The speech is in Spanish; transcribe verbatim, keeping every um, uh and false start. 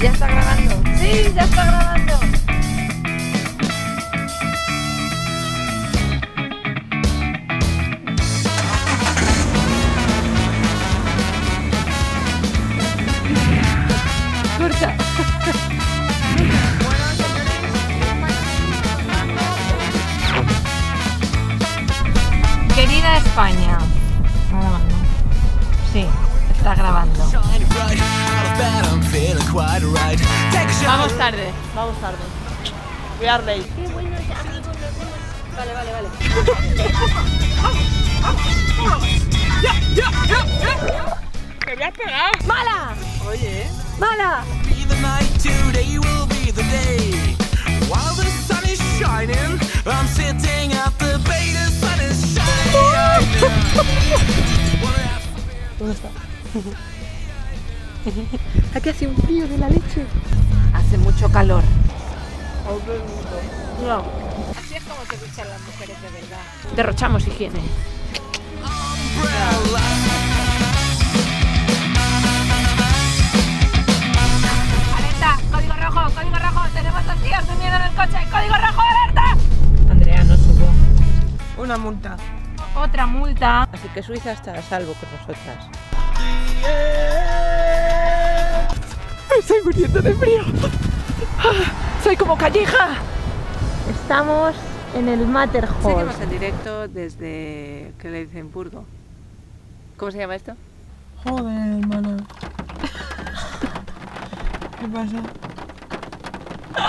¿Ya está grabando? ¡Sí, ya está grabando! ¡Corta! Querida España. Grabando. Sí, está grabando. Vamos tarde, vamos tarde. We are late. Qué bueno, amigos, vale, vale, vale. ¡Ya, ya, ya, ya! ¡Me voy a pegar! ¡Mala! Oye, ¡mala! ¿Dónde está? Aquí hace un frío de la leche. Hace mucho calor. No. Así es como se duchan las mujeres de verdad. Derrochamos higiene. ¡Alerta! ¡Código rojo! ¡Código rojo! ¡Tenemos dos tíos durmiendo en el coche! ¡Código rojo! ¡Alerta! Andrea no subo. Una multa. Otra multa. Así que Suiza está a salvo con nosotras. Me estoy muriendo de frío. Soy como Calleja. Estamos en el Matterhorn. Seguimos en directo desde... ¿Qué le dicen? Burgo. ¿Cómo se llama esto? Joder, hermana. ¿Qué pasa?